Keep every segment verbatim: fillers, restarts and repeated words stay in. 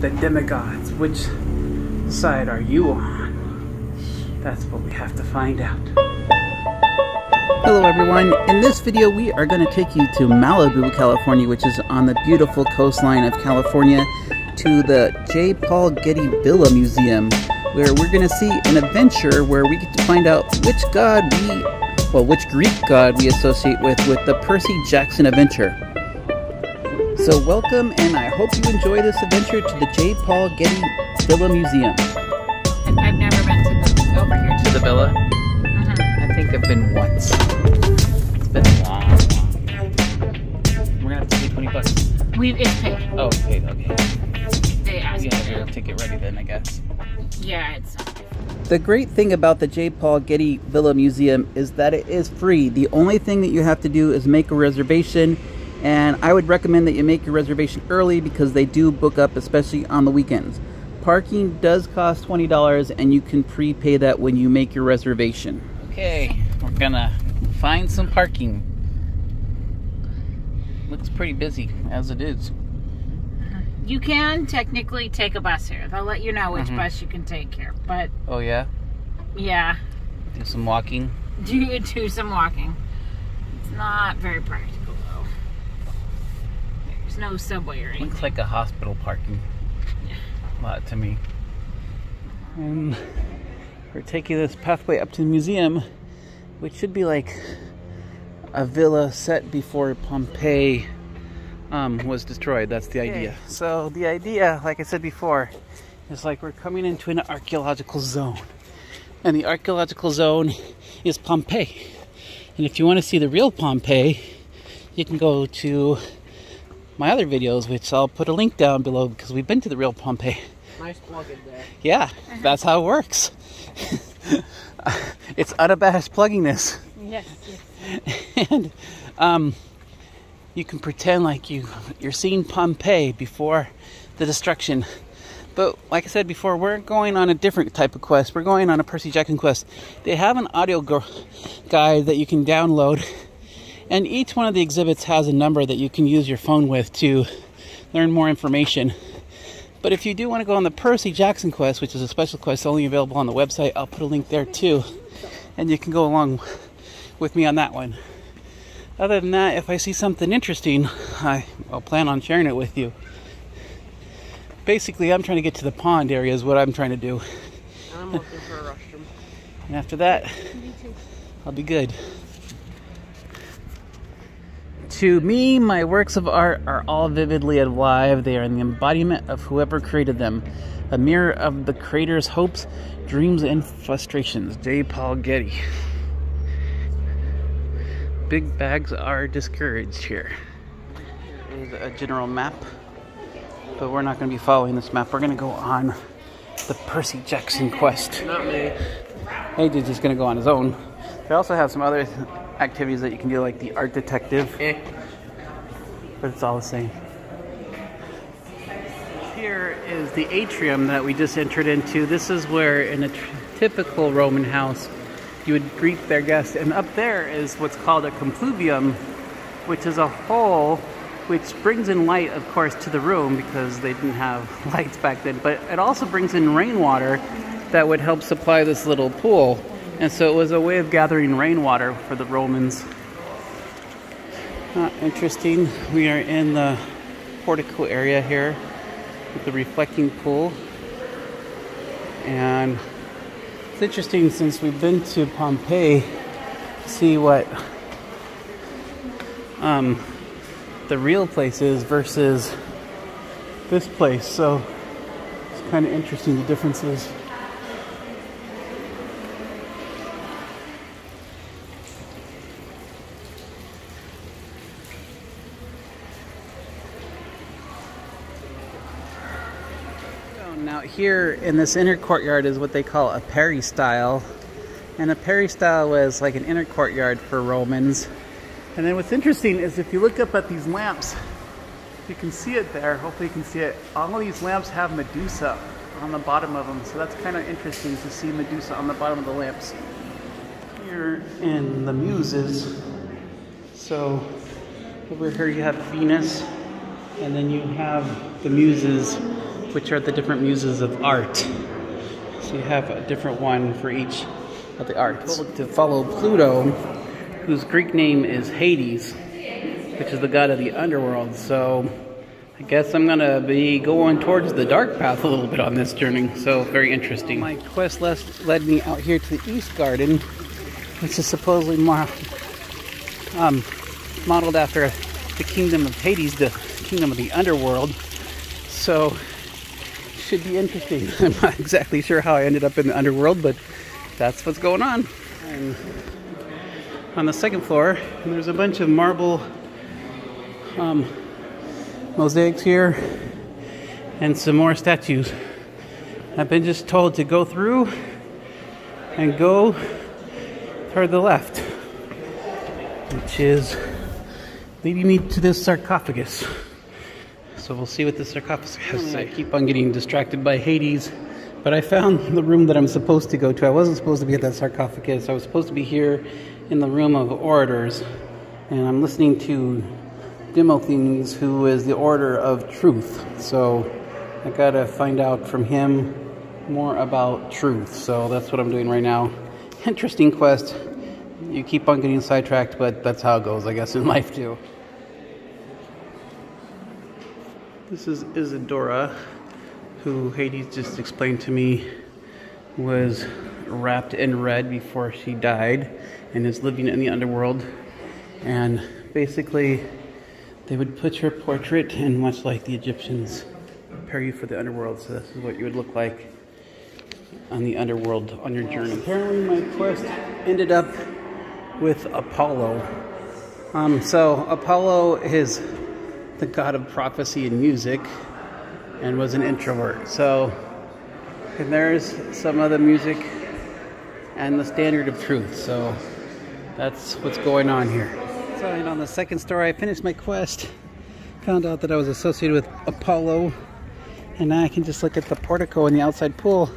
the demigods. Which side are you on? That's what we have to find out. Hello everyone, in this video we are going to take you to Malibu, California, which is on the beautiful coastline of California, to the J. Paul Getty Villa Museum, where we're going to see an adventure where we get to find out which god we, well, which Greek god we associate with, with the Percy Jackson adventure. So welcome, and I hope you enjoy this adventure to the J. Paul Getty Villa Museum. And I've never been to the, over here to the villa. Uh-huh. I think I've been once. It's been a long time. We're going to have to pay twenty bucks. We've it's paid. Oh, paid, okay. They asked yeah, me. Yeah, ticket ready then, I guess. Yeah, it's the great thing about the J. Paul Getty Villa Museum is that it is free. The only thing that you have to do is make a reservation, and I would recommend that you make your reservation early because they do book up, especially on the weekends. Parking does cost twenty dollars, and you can prepay that when you make your reservation. Okay, we're gonna find some parking. Looks pretty busy as it is. You can technically take a bus here. They'll let you know which mm-hmm. bus you can take here, but... Oh, yeah? Yeah. Do some walking? Do, do some walking. It's not very practical, though. There's no subway or anything. Looks like a hospital parking yeah. lot to me. And we're taking this pathway up to the museum, which should be like a villa set before Pompeii Um, was destroyed. That's the idea. Okay. So the idea, like I said before, is like we're coming into an archaeological zone, and the archaeological zone is Pompeii. And if you want to see the real Pompeii, you can go to my other videos, which I'll put a link down below because we've been to the real Pompeii. Nice plug in there. Yeah, that's how it works. It's unabashed plugging this. Yes. yes. And um. you can pretend like you, you're seeing Pompeii before the destruction. But like I said before, we're going on a different type of quest. We're going on a Percy Jackson quest. They have an audio guide that you can download. And each one of the exhibits has a number that you can use your phone with to learn more information. But if you do want to go on the Percy Jackson quest, which is a special quest only available on the website, I'll put a link there too. And you can go along with me on that one. Other than that, if I see something interesting, I, I'll plan on sharing it with you. Basically, I'm trying to get to the pond area is what I'm trying to do. And I'm looking for a restroom. And after that, me too. I'll be good. To me, my works of art are all vividly alive. They are in the embodiment of whoever created them. A mirror of the creator's hopes, dreams, and frustrations. J. Paul Getty. Big bags are discouraged here. Here's a general map, but we're not going to be following this map. We're going to go on the Percy Jackson quest. Not me. Hades is just going to go on his own. They also have some other activities that you can do, like the art detective. Eh. But it's all the same. Here is the atrium that we just entered into. This is where, in a typical Roman house, you would greet their guests, and up there is what's called a compluvium, which is a hole which brings in light, of course, to the room because they didn't have lights back then, but it also brings in rainwater that would help supply this little pool. And so it was a way of gathering rainwater for the Romans. Not interesting. We are in the portico area here with the reflecting pool, and it's interesting, since we've been to Pompeii, to see what um, the real place is versus this place. So it's kind of interesting the differences. Now here in this inner courtyard is what they call a peristyle, and a peristyle was like an inner courtyard for Romans. And then what's interesting is if you look up at these lamps, you can see it there. Hopefully you can see it. All of these lamps have Medusa on the bottom of them, so that's kind of interesting to see Medusa on the bottom of the lamps. Here in the Muses, so over here you have Venus, and then you have the Muses. which are the different muses of art. So you have a different one for each of the arts. To follow Pluto, whose Greek name is Hades, which is the god of the underworld. So I guess I'm gonna be going towards the dark path a little bit on this journey. So very interesting. My quest led me out here to the East Garden, which is supposedly more um, modeled after the kingdom of Hades, the kingdom of the underworld. So should be interesting. I'm not exactly sure how I ended up in the underworld, but that's what's going on. I'm on the second floor, and there's a bunch of marble um, mosaics here and some more statues. I've been just told to go through and go toward the left, which is leading me to this sarcophagus. So we'll see what the sarcophagus has to say. I keep on getting distracted by Hades, but I found the room that I'm supposed to go to. I wasn't supposed to be at that sarcophagus. I was supposed to be here in the room of orators, and I'm listening to Demothenes, who is the orator of truth. So I gotta find out from him more about truth. So that's what I'm doing right now. Interesting quest. You keep on getting sidetracked, but that's how it goes, I guess, in life too. This is Isadora, who Hades just explained to me was wrapped in red before she died and is living in the underworld. And basically, they would put her portrait, and much like the Egyptians, prepare you for the underworld. So this is what you would look like on the underworld on your journey. Apparently my quest ended up with Apollo. Um, so Apollo is the god of prophecy and music, and was an introvert. So, and there's some of the music and the standard of truth. So that's what's going on here. So, and on the second story, I finished my quest, found out that I was associated with Apollo, and now I can just look at the portico and the outside pool.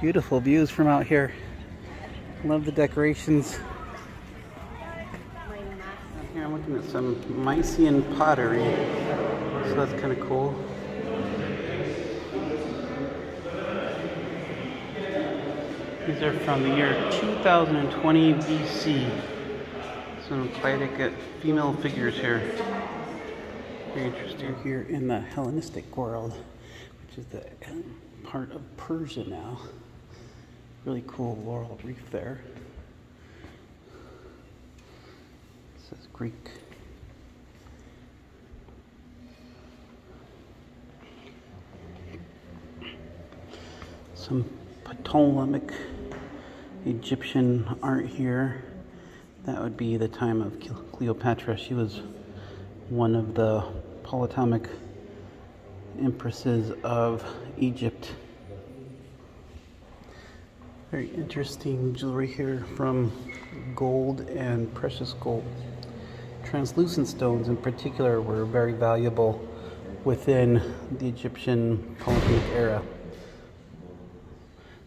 Beautiful views from out here. Love the decorations. Here I'm looking at some Mycenaean pottery, so that's kind of cool. These are from the year two thousand twenty B C. Some Ptolemaic female figures here. Very interesting. We're here in the Hellenistic world, which is the part of Persia now. Really cool laurel wreath there. It says Greek. Some Ptolemaic Egyptian art here. That would be the time of Cleopatra. She was one of the Ptolemaic empresses of Egypt. Very interesting jewelry here from gold and precious gold. Translucent stones in particular were very valuable within the Egyptian Ptolemaic era.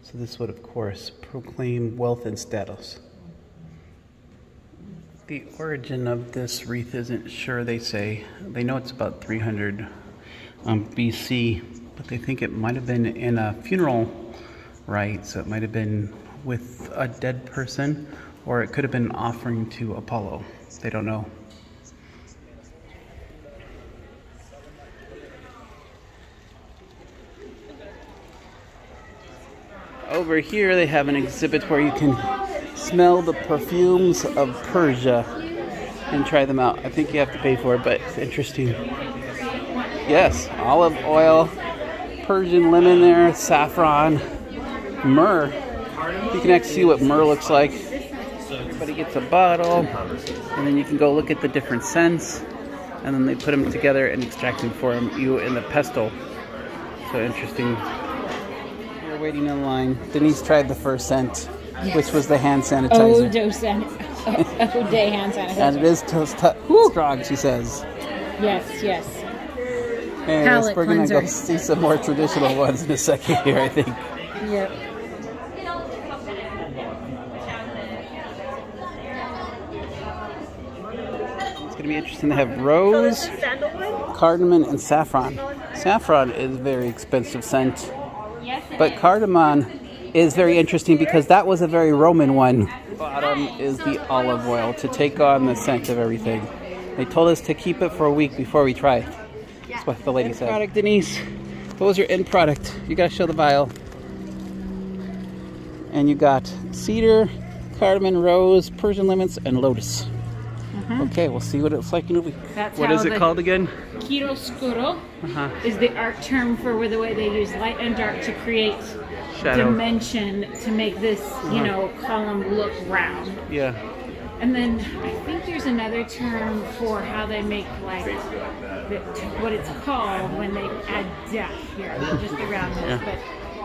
So this would, of course, proclaim wealth and status. The origin of this wreath isn't sure, they say. They know it's about three hundred um, B C, but they think it might have been in a funeral rite, so it might have been with a dead person, or it could have been an offering to Apollo. They don't know. Over here they have an exhibit where you can smell the perfumes of Persia and try them out. I think you have to pay for it, but it's interesting. Yes, olive oil, Persian lemon there, saffron, myrrh. You can actually see what myrrh looks like. Everybody gets a bottle, and then you can go look at the different scents, and then they put them together and extract them for you in the pestle. So interesting. We're waiting in line. Denise tried the first scent. Yes. Which was the hand sanitizer. Odo san oh, oh, day hand sanitizer. And it is strong, she says. Yes, yes. And palette we're going to go see some more traditional ones in a second here, I think. Yep. It's going to be interesting. They have rose, cardamom, and saffron. Saffron is a very expensive scent. But cardamom is very interesting because that was a very Roman one. Bottom is the olive oil to take on the scent of everything. They told us to keep it for a week before we try it. That's what the lady said. End product, Denise. What was your end product? You gotta show the vial. And you got cedar, cardamom, rose, Persian lemons, and lotus. Mm-hmm. Okay, we'll see what it's like in a week. That's what is it called again? Chiaroscuro uh-huh. is the art term for where the way they use light and dark to create shadow dimension to make this, uh-huh. you know, column look round. Yeah. And then I think there's another term for how they make like the, what it's called when they add depth here, not just the roundness, yeah. but,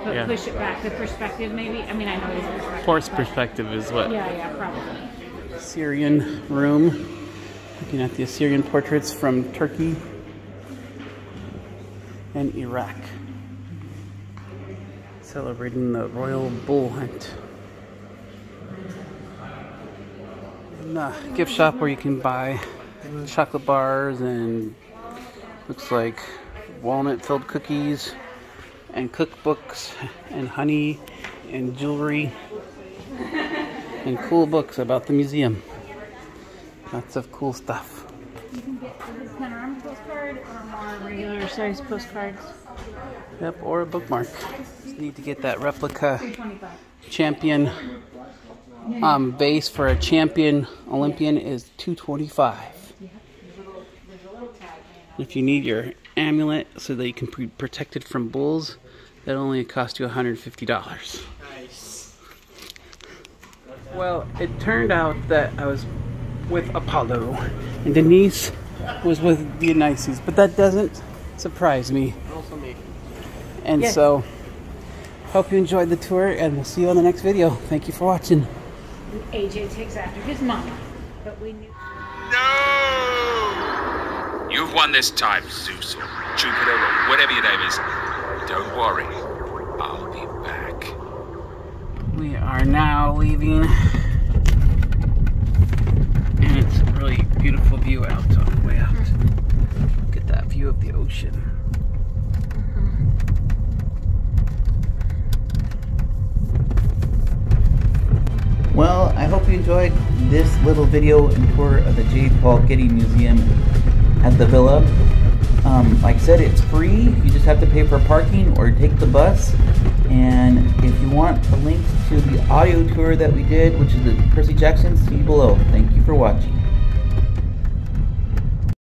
but yeah. push it back. The perspective, maybe. I mean, I know it's perspective. Force perspective is what. Yeah, yeah, probably. Assyrian room. Looking at the Assyrian portraits from Turkey and Iraq. Celebrating the royal bull hunt. Nah, gift shop where you can buy chocolate bars and looks like walnut filled cookies and cookbooks and honey and jewelry and cool books about the museum. Lots of cool stuff. You can get a panorama postcard or more regular size postcards. Yep, or a bookmark. Just need to get that replica champion. Um, base for a champion Olympian is two twenty-five. If you need your amulet so that you can be protected from bulls, that only cost you one hundred fifty dollars. Nice. Well, it turned out that I was with Apollo and Denise was with Dionysus, but that doesn't surprise me. Also me. And yes. So, hope you enjoyed the tour and we'll see you on the next video. Thank you for watching. A J takes after his mama, but we knew. No! You've won this time, Zeus, or Jupiter, or whatever your name is. Don't worry, I'll be back. We are now leaving, and it's a really beautiful view out on the way out. Look at that view of the ocean. Well, I hope you enjoyed this little video and tour of the J. Paul Getty Museum at the Villa. Um, like I said, it's free. You just have to pay for parking or take the bus. And if you want the links to the audio tour that we did, which is the Percy Jackson, see below. Thank you for watching.